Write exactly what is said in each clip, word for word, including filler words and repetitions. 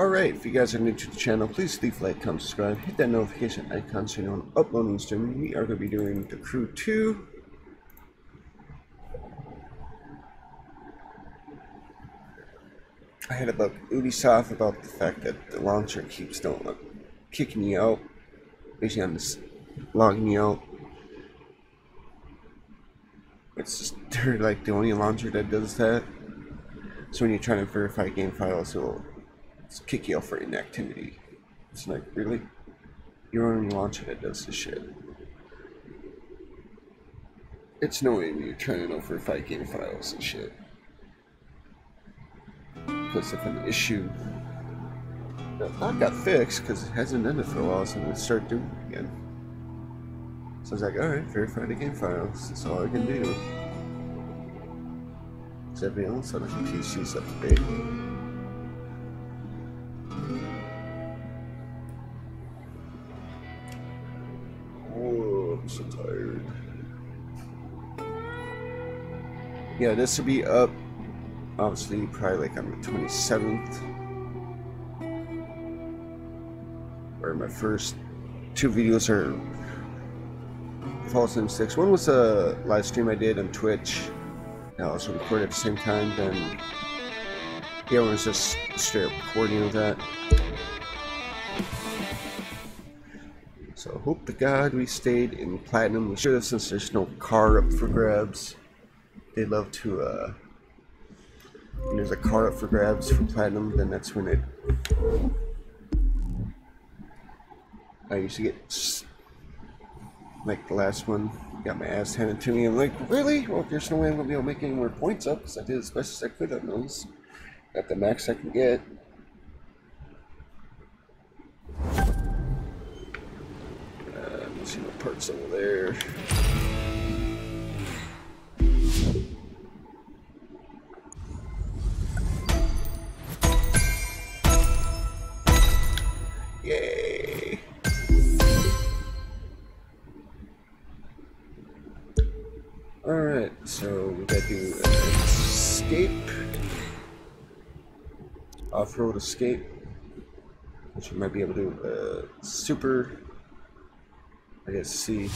Alright, if you guys are new to the channel, please leave a like, comment, subscribe, hit that notification icon so you know I'm uploading and streaming. We are going to be doing The Crew two. I had about Ubisoft about the fact that the launcher keeps don't look, kicking me out. Basically, I'm just logging me out. It's just, they're like the only launcher that does that. So when you're trying to verify game files, it'll just kick you out for inactivity. It's like, really? You're on your launcher that does this shit. It's annoying when you're trying to verify game files and shit. Plus, if an issue that I got fixed, because it hasn't ended for a while, so I'm going to start doing it again. So I was like, alright, verify the game files, that's all I can do. Is everything else on the P C's up to date? Oh, I'm so tired. Yeah, this will be up, obviously, probably like on the twenty-seventh. Where my first two videos are... Fall Sim six. One was a live stream I did on Twitch. I also recorded at the same time. Then the other one's just straight up recording of that. So hope to God we stayed in platinum. We should have, since there's no car up for grabs. They love to. Uh, when there's a car up for grabs for platinum, then that's when it. I used to get. Like the last one, got my ass handed to me. I'm like, really? Well, there's no way I'm gonna be able to make any more points up, because I did as best as I could on those. Got the max I can get. Uh, let's see my parts over there. Alright, so we gotta do an escape, off-road escape, which we might be able to do uh, super, I guess, C.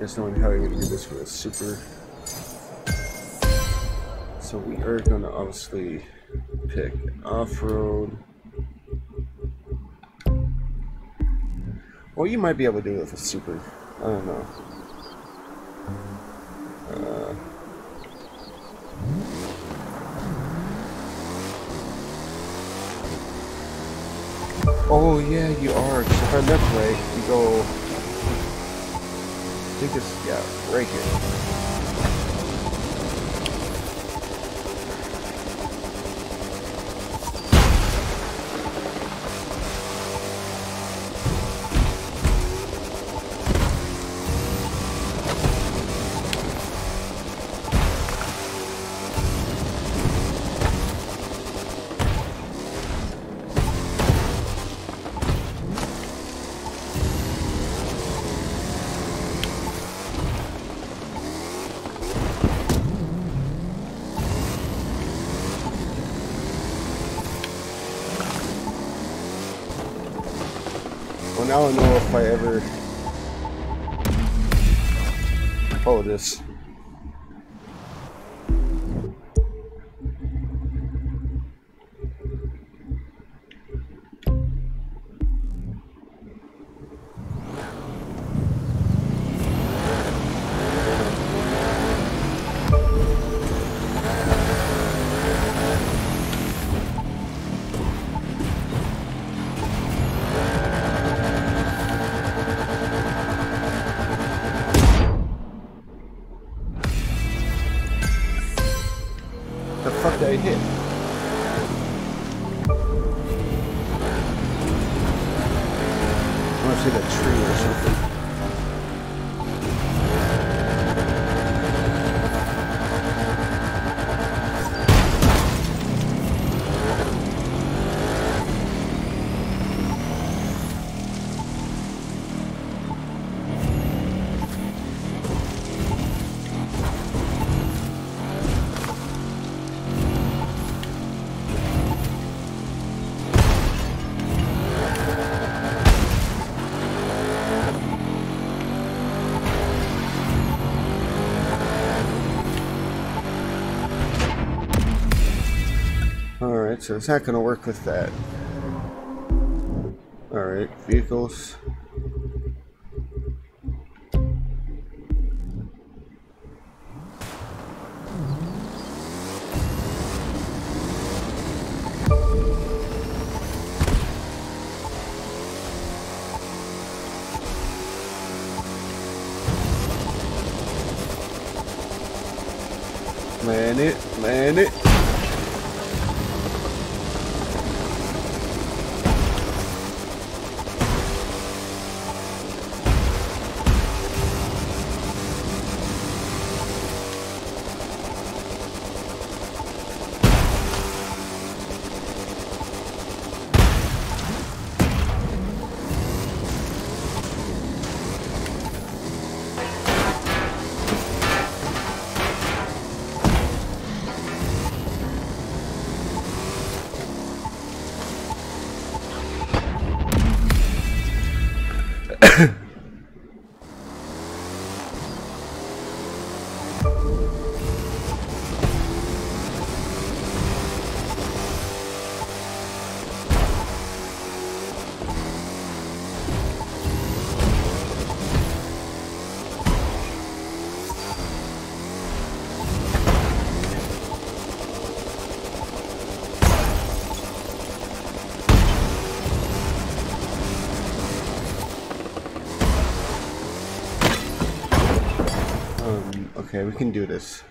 Just knowing how you're gonna do this with a super. So we are gonna obviously pick off-road. Well, you might be able to do it with a super. I don't know. Uh, oh, yeah, you are. If I look right, you go. I think it's, yeah, right here. I don't know if I ever follow this. Alright, so it's not going to work with that. Alright, vehicles. Man it, man it. Okay, we can do this.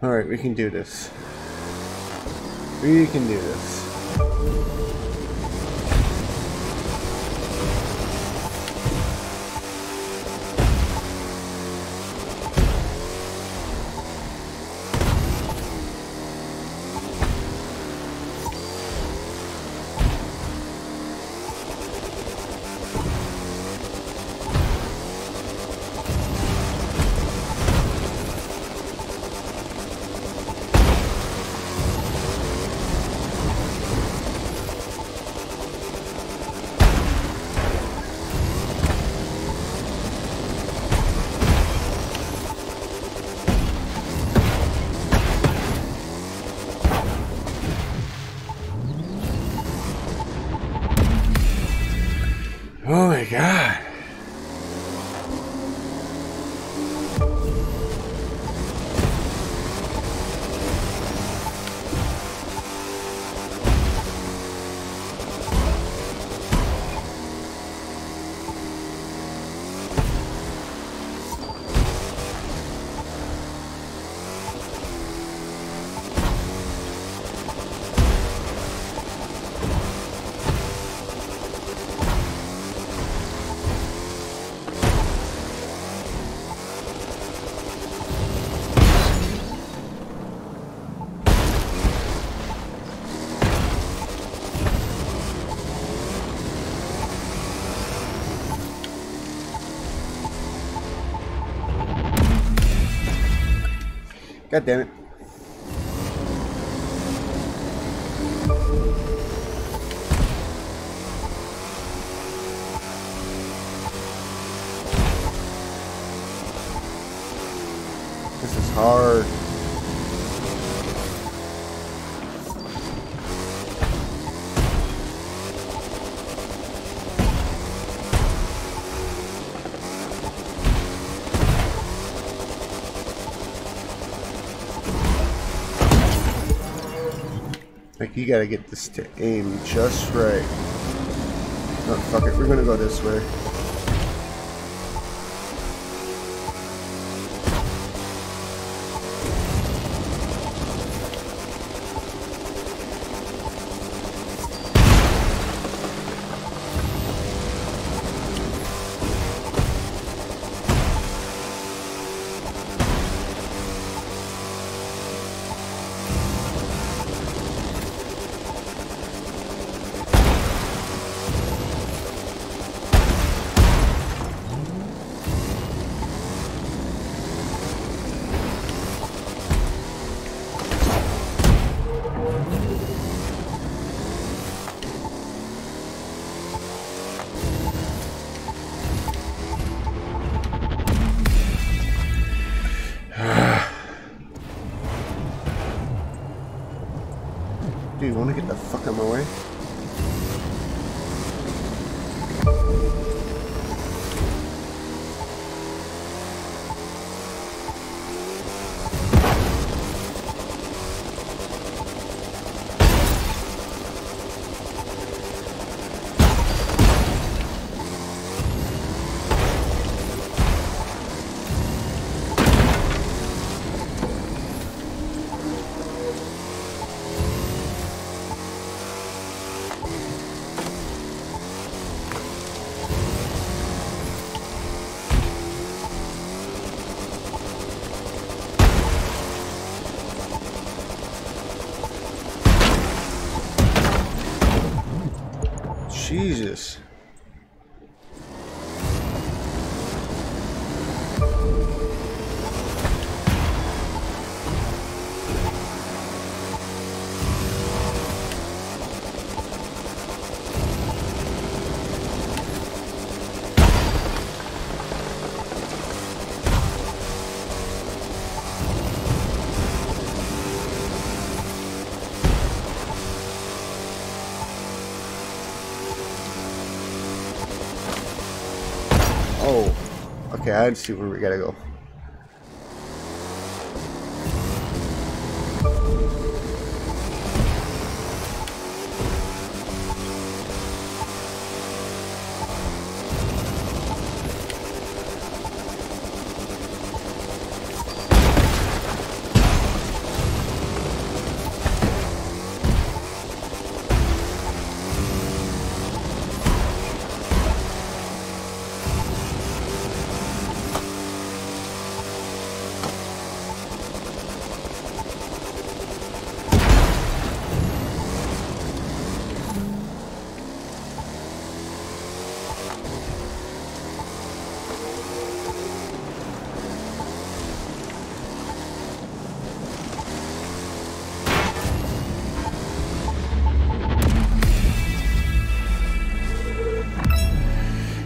Alright, we can do this. We can do this. God. God damn it. This is hard. Like, you gotta get this to aim just right. Oh, fuck it, we're gonna go this way. Dude, wanna get the fuck out of my way? Jesus. Yeah, I see where we gotta go.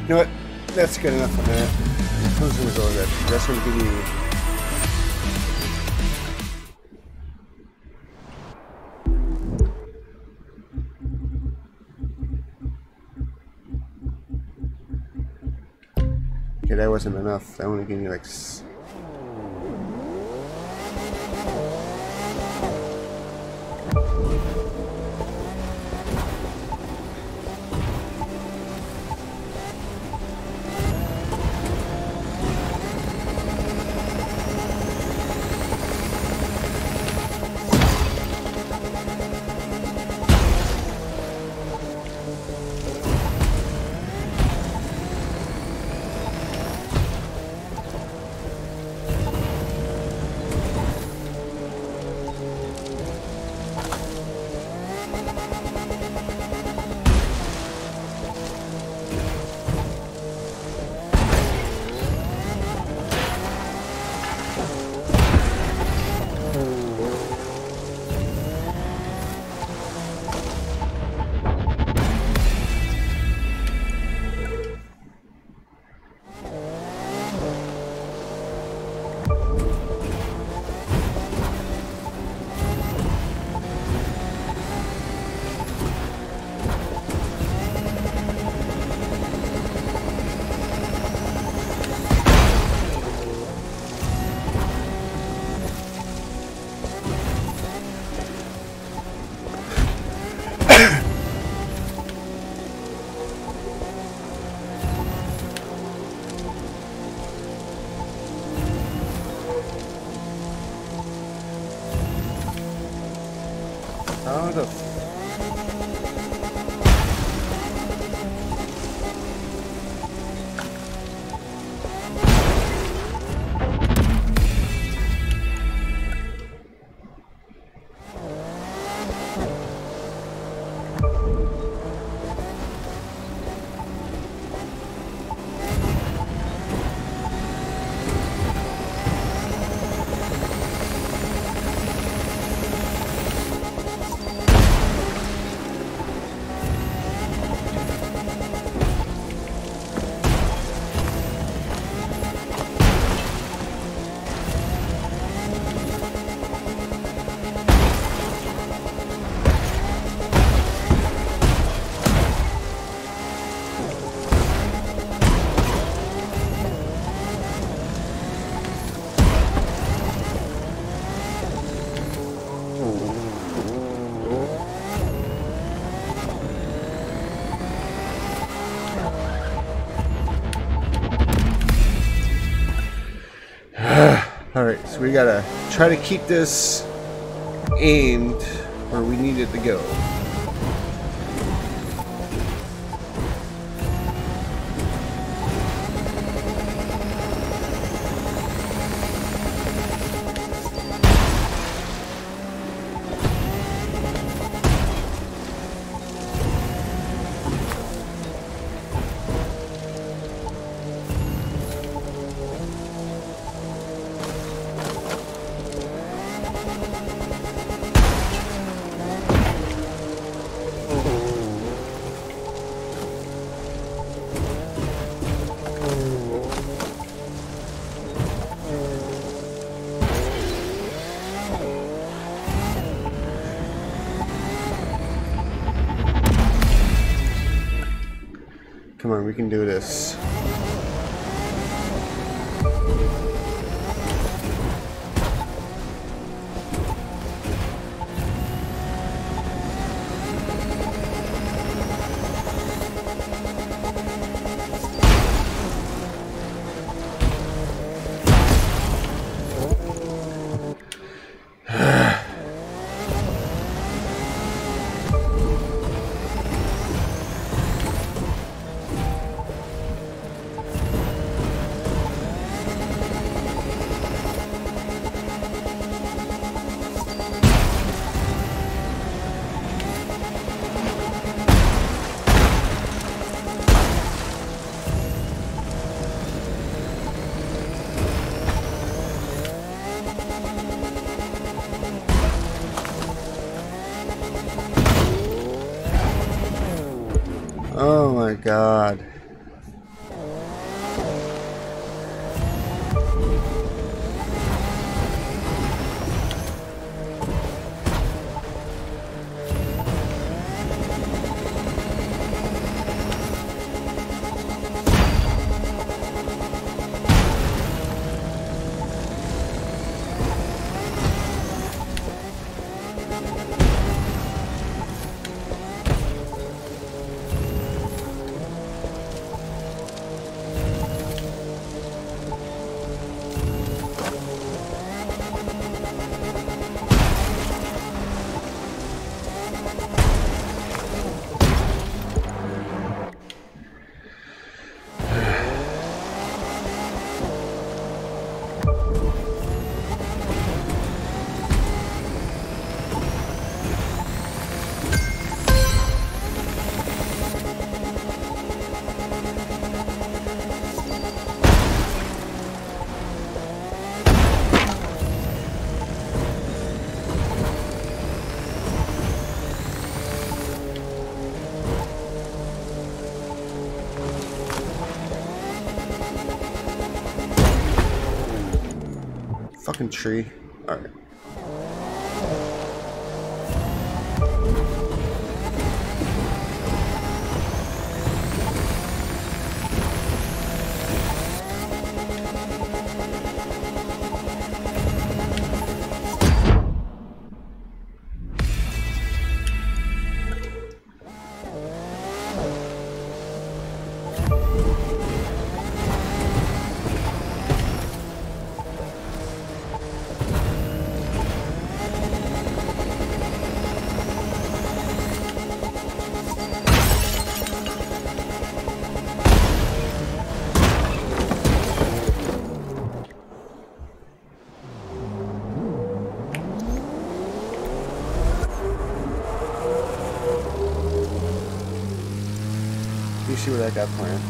You know what? That's good enough for that. Those things are good. That's what we need. Okay, that wasn't enough. I only gave me like. Alright, so we gotta try to keep this aimed where we need it to go. We can do this. God. Fucking tree. All right. See what I got planned.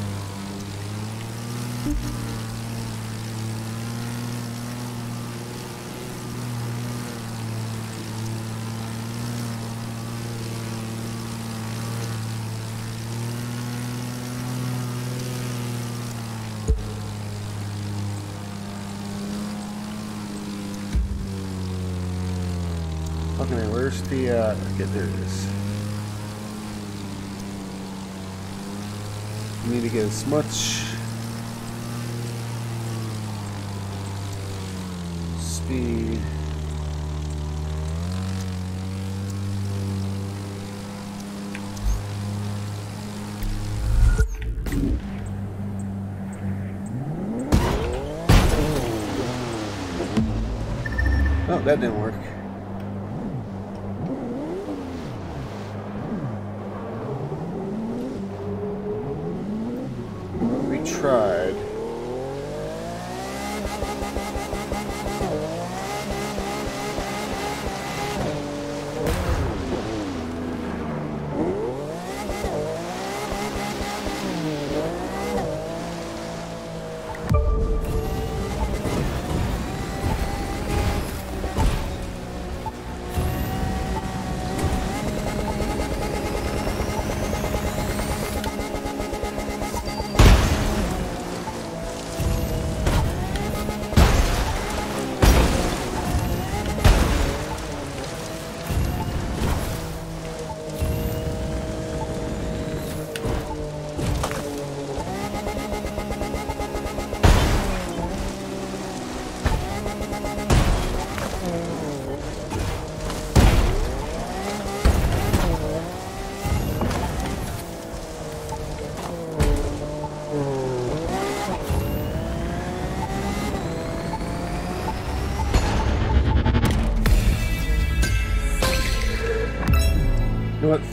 Okay, where's the uh okay, there it is. Need to get as much speed. Oh, that didn't work. We tried.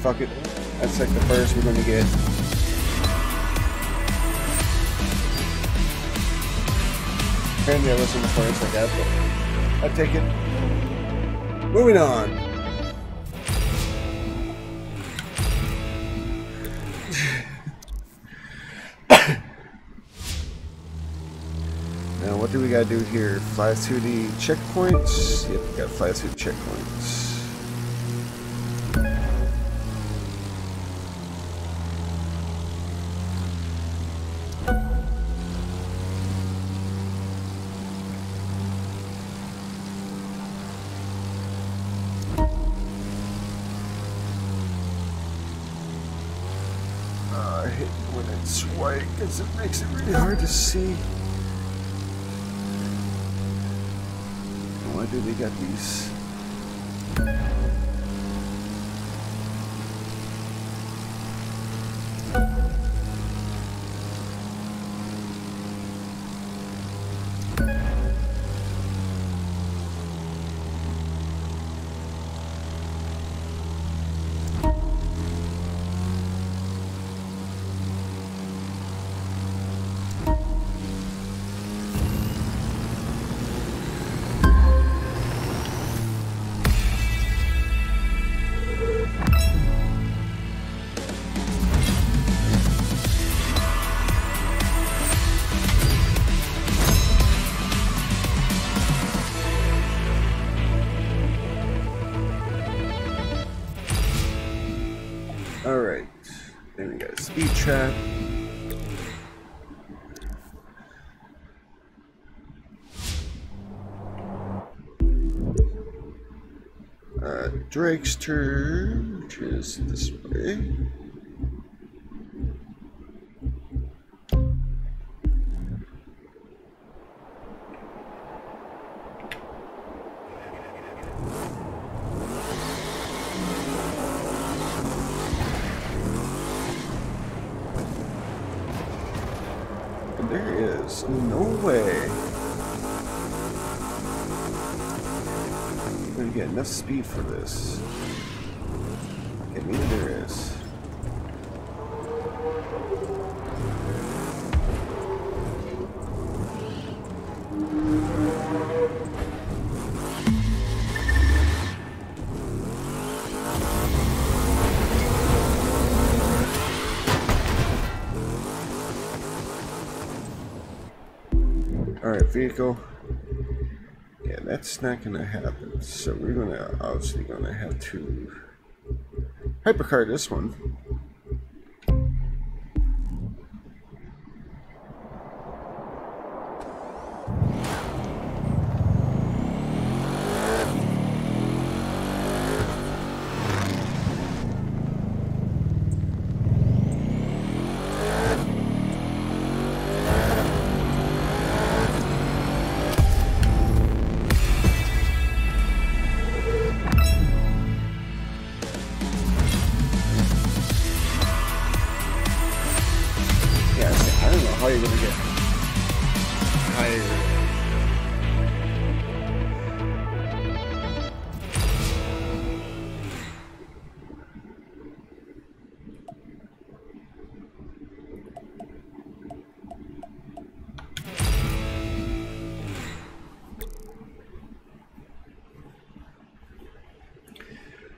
Fuck it. That's like the first we're gonna get. Apparently I wasn't the first I got, but I take it. Moving on. Now what do we gotta do here? Fly through the checkpoints? Yep, we gotta fly through the checkpoints. It makes it really hard to see. Why do they got these? Trap. Uh, Drake's turn, which is this way. Enough speed for this. Okay, maybe there is. All right, vehicle. That's not gonna happen, so we're gonna obviously gonna have to hypercar this one.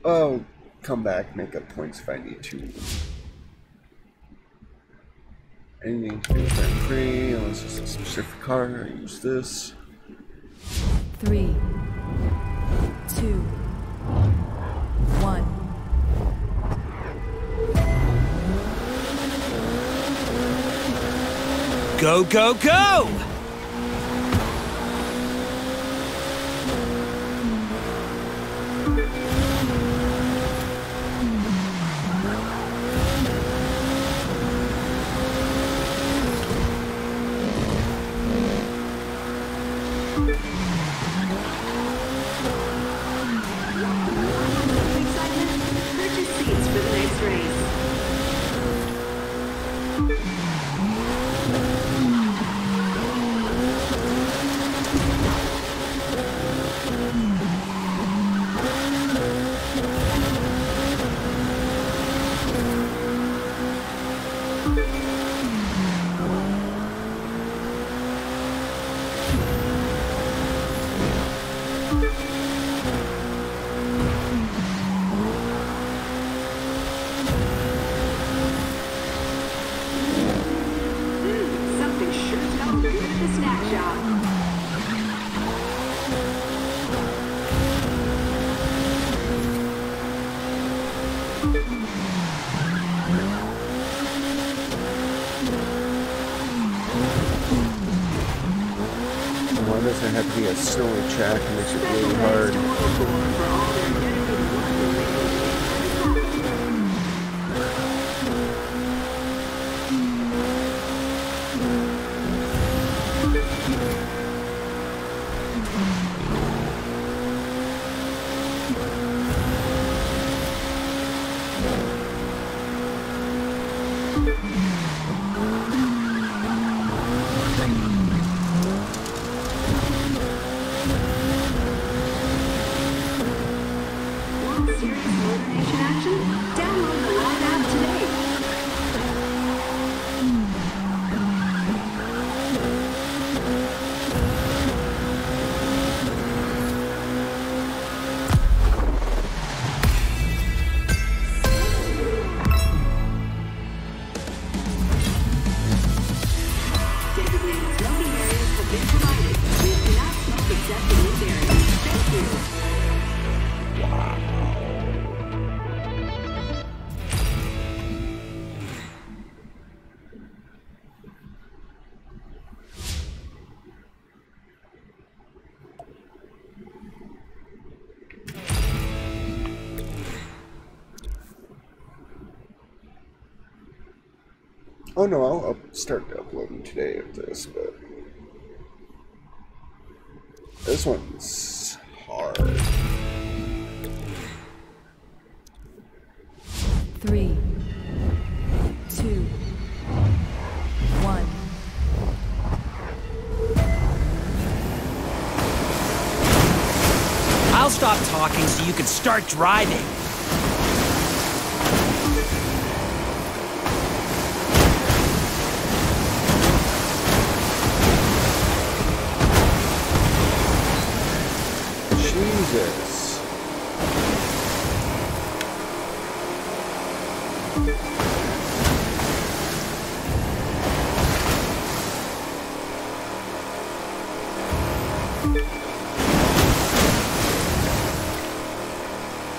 I'll come back, make up points if I need to. Anything to do with that free, unless it's a specific car, I use this. Three, two, one. Go, go, go! Snowy track makes it really hard. Oh no, I'll up start uploading today of this, but this one's hard. Three, two, one. I'll stop talking so you can start driving.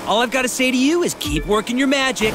All I've got to say to you is keep working your magic.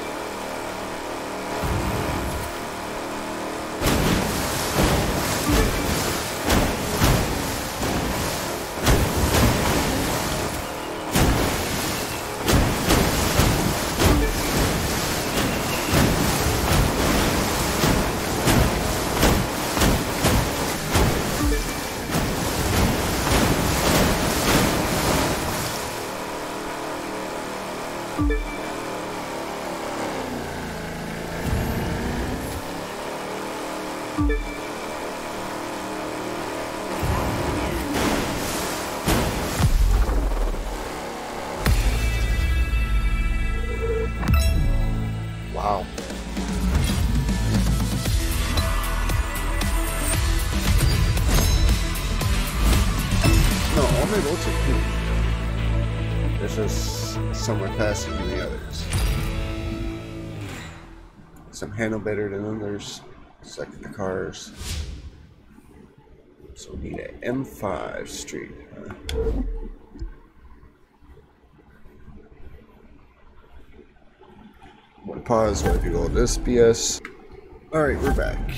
Faster than the others. Some handle better than others. Second the cars. So we need an M five street. Huh? One pause while I do all this B S. All right, we're back.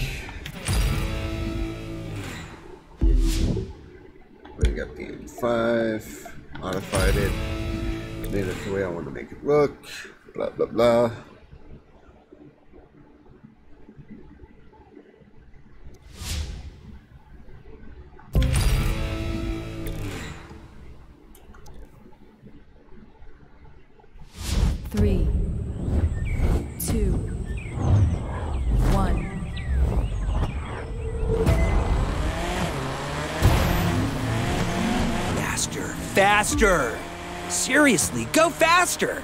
We got the M five, modified it. Made it the way I want to make it look, blah blah blah. Three, two, one. Faster, faster! Seriously, go faster!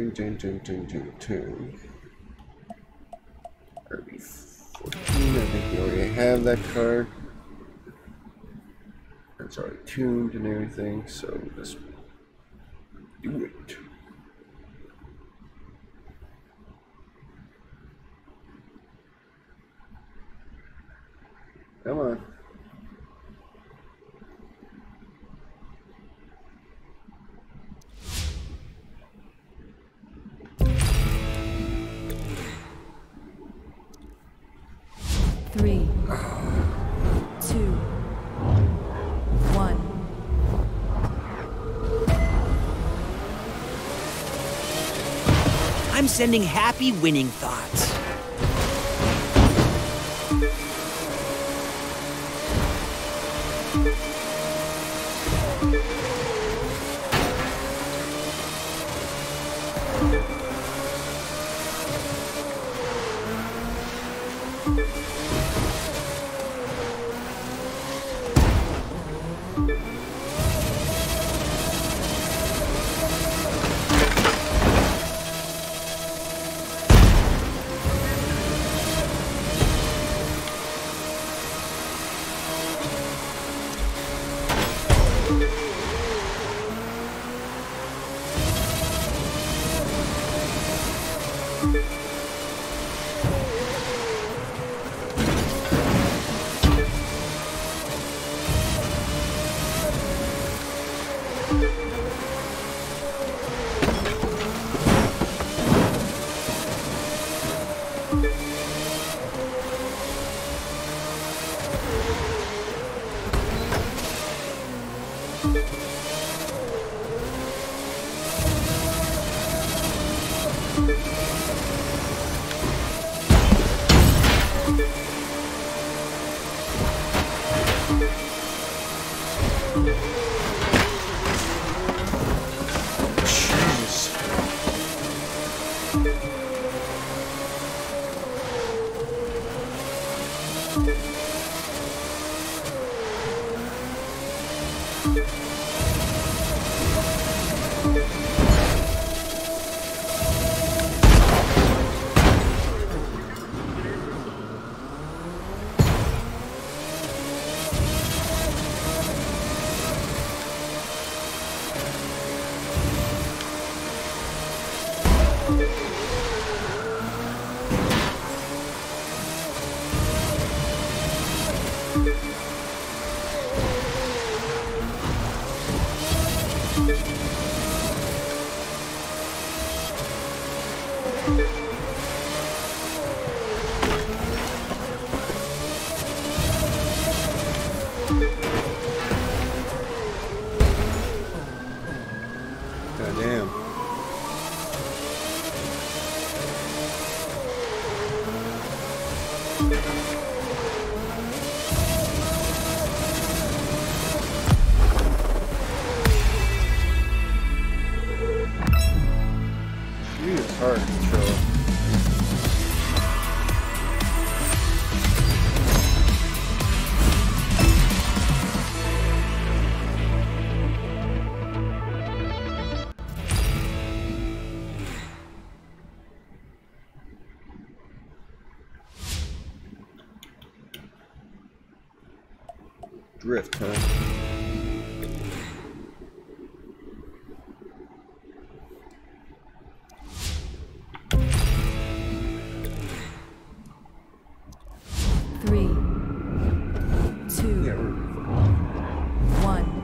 Ding, ding, ding, ding, ding, ding. have that card. It's already tuned and everything, so let's do it. Come on. Three, two, one. I'm sending happy winning thoughts. Drift, huh? Three, two, yeah, one.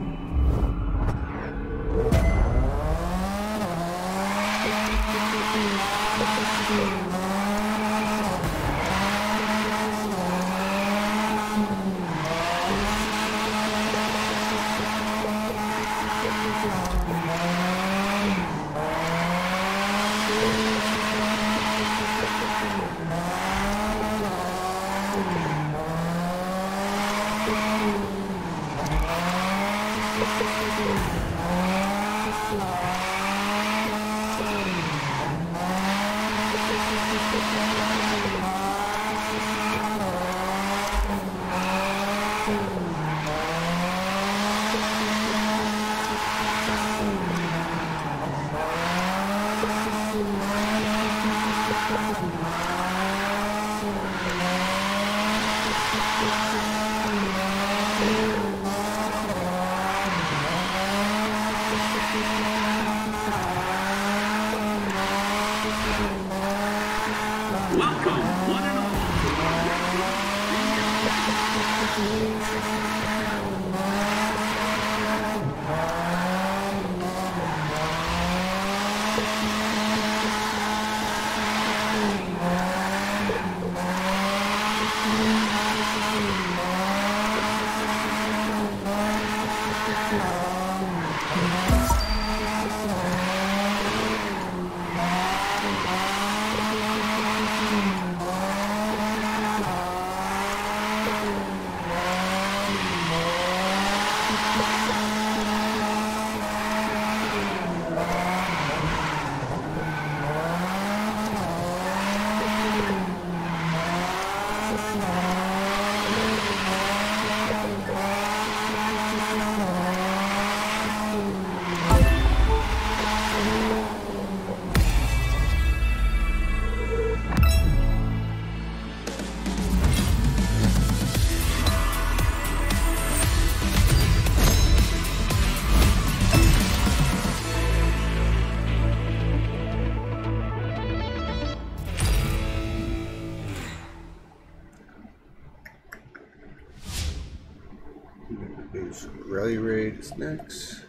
Rally Raid is next.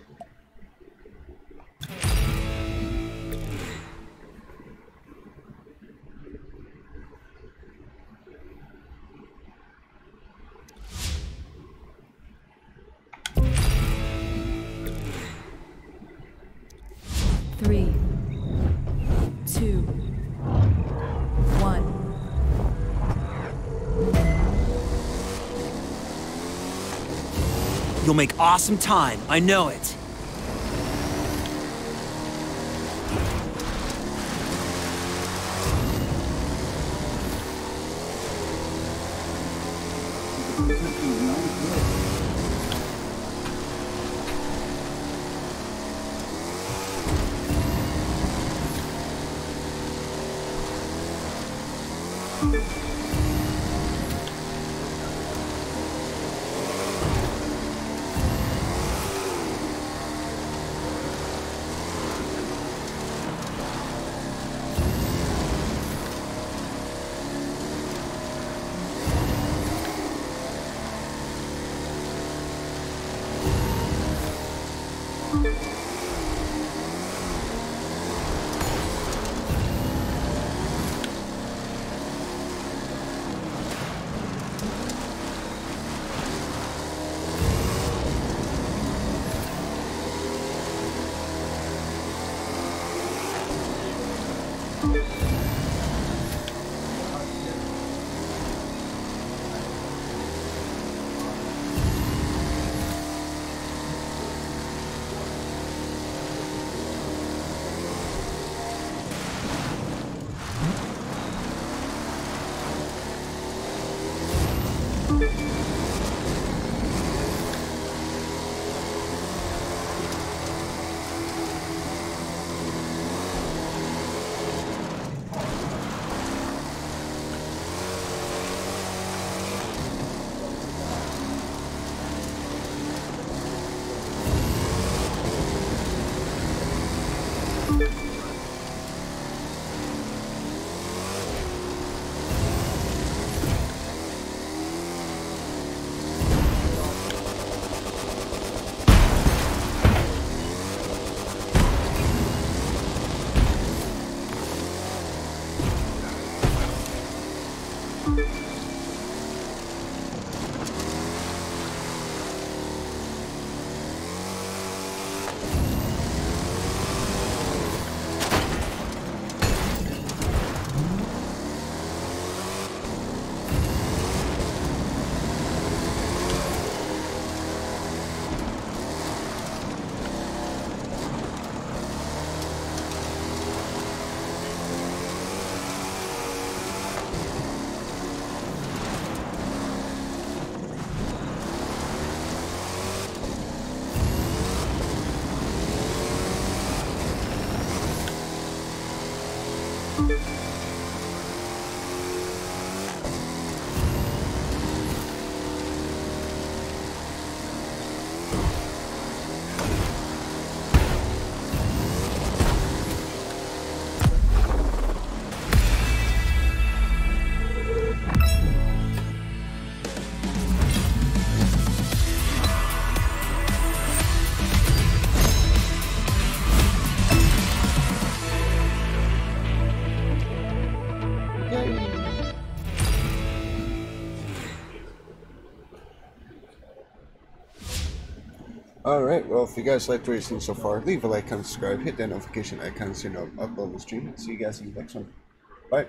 You'll make awesome time, I know it. Alright, well, if you guys liked what you've seen so far, leave a like, comment, subscribe, hit that notification icon so you know I upload the stream, and see you guys in the next one. Bye!